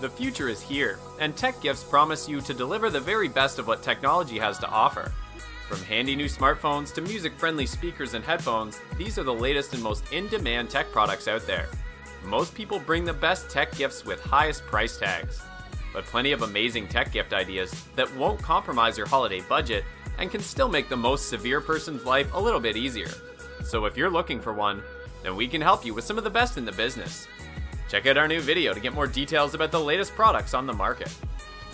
The future is here, and tech gifts promise you to deliver the very best of what technology has to offer. From handy new smartphones to music-friendly speakers and headphones, these are the latest and most in-demand tech products out there. Most people bring the best tech gifts with highest price tags, but plenty of amazing tech gift ideas that won't compromise your holiday budget and can still make the most severe person's life a little bit easier. So if you're looking for one, then we can help you with some of the best in the business. Check out our new video to get more details about the latest products on the market.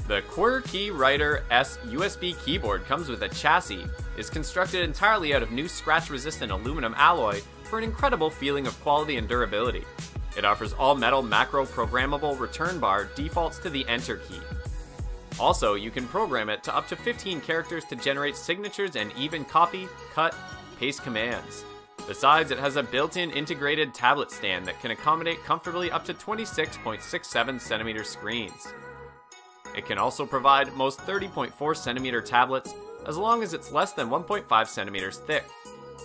The Qwerkywriter S USB keyboard comes with a chassis, is constructed entirely out of new scratch-resistant aluminum alloy for an incredible feeling of quality and durability. It offers all-metal macro-programmable return bar defaults to the Enter key. Also, you can program it to up to 15 characters to generate signatures and even copy, cut, paste commands. Besides, it has a built-in integrated tablet stand that can accommodate comfortably up to 26.67 centimeter screens. It can also provide most 30.4 centimeter tablets as long as it's less than 1.5 centimeters thick.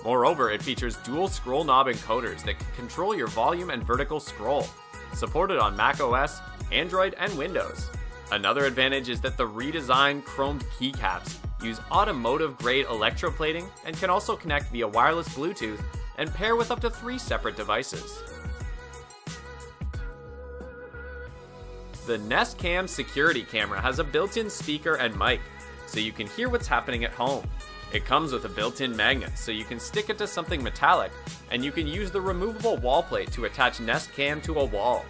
Moreover, it features dual scroll knob encoders that can control your volume and vertical scroll, supported on macOS, Android, and Windows. Another advantage is that the redesigned chromed keycaps use automotive-grade electroplating and can also connect via wireless Bluetooth and pair with up to 3 separate devices. The Nest Cam security camera has a built-in speaker and mic, so you can hear what's happening at home. It comes with a built-in magnet, so you can stick it to something metallic, and you can use the removable wall plate to attach Nest Cam to a wall.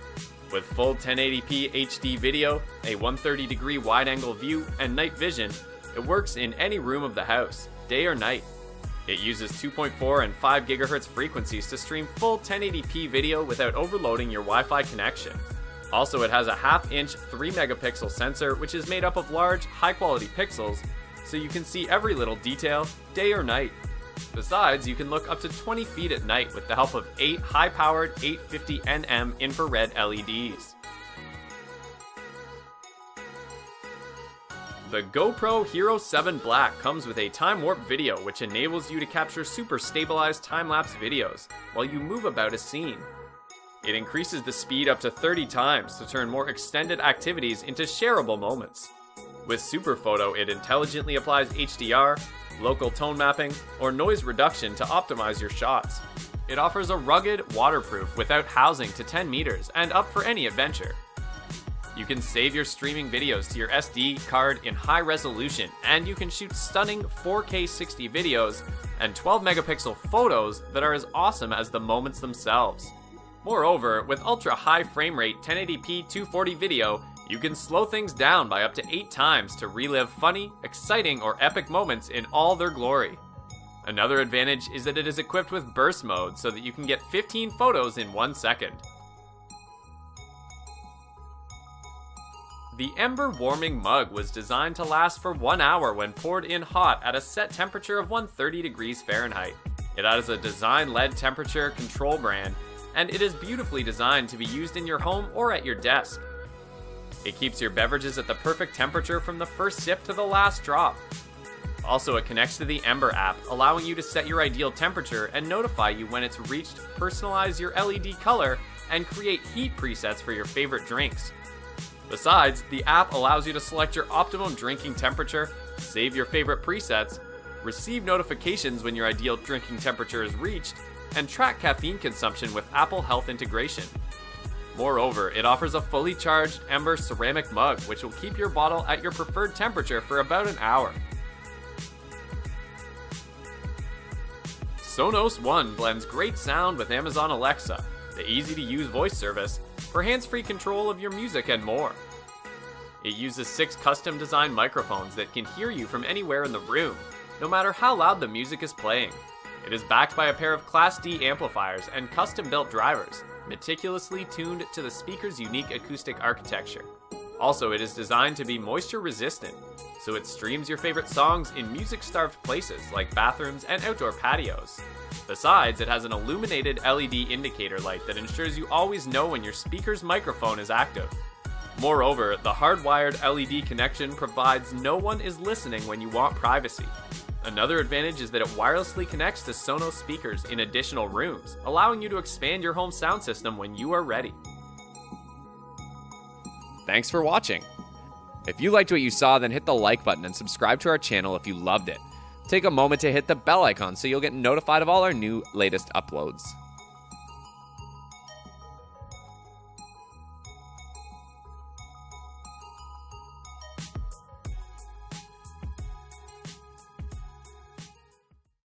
With full 1080p HD video, a 130-degree wide-angle view, and night vision, it works in any room of the house, day or night. It uses 2.4 and 5 GHz frequencies to stream full 1080p video without overloading your Wi-Fi connection. Also, it has a 1/2-inch 3-megapixel sensor which is made up of large, high-quality pixels, so you can see every little detail, day or night. Besides, you can look up to 20 feet at night with the help of 8 high-powered 850 nm infrared LEDs. The GoPro Hero 7 Black comes with a time warp video which enables you to capture super stabilized time-lapse videos while you move about a scene. It increases the speed up to 30 times to turn more extended activities into shareable moments. With Super Photo, it intelligently applies HDR, local tone mapping, or noise reduction to optimize your shots. It offers a rugged, waterproof, without housing to 10 meters and up for any adventure. You can save your streaming videos to your SD card in high resolution, and you can shoot stunning 4K 60 videos and 12 megapixel photos that are as awesome as the moments themselves. Moreover, with ultra high frame rate 1080p 240 video, you can slow things down by up to 8 times to relive funny, exciting, or epic moments in all their glory. Another advantage is that it is equipped with burst mode so that you can get 15 photos in 1 second. The Ember warming mug was designed to last for 1 hour when poured in hot at a set temperature of 130 degrees Fahrenheit. It has a design-led temperature control brand, and it is beautifully designed to be used in your home or at your desk. It keeps your beverages at the perfect temperature from the first sip to the last drop. Also, it connects to the Ember app, allowing you to set your ideal temperature and notify you when it's reached, personalize your LED color, and create heat presets for your favorite drinks. Besides, the app allows you to select your optimum drinking temperature, save your favorite presets, receive notifications when your ideal drinking temperature is reached, and track caffeine consumption with Apple Health integration. Moreover, it offers a fully charged Ember ceramic mug which will keep your bottle at your preferred temperature for about an hour. Sonos One blends great sound with Amazon Alexa, the easy-to-use voice service, for hands-free control of your music and more. It uses 6 custom-designed microphones that can hear you from anywhere in the room, no matter how loud the music is playing. It is backed by a pair of Class D amplifiers and custom-built drivers, meticulously tuned to the speaker's unique acoustic architecture. Also, it is designed to be moisture-resistant, so it streams your favorite songs in music-starved places like bathrooms and outdoor patios. Besides, it has an illuminated LED indicator light that ensures you always know when your speaker's microphone is active. Moreover, the hardwired LED connection provides no one is listening when you want privacy. Another advantage is that it wirelessly connects to Sonos speakers in additional rooms, allowing you to expand your home sound system when you are ready. Thanks for watching. If you liked what you saw, then hit the like button and subscribe to our channel if you loved it. Take a moment to hit the bell icon so you'll get notified of all our new latest uploads.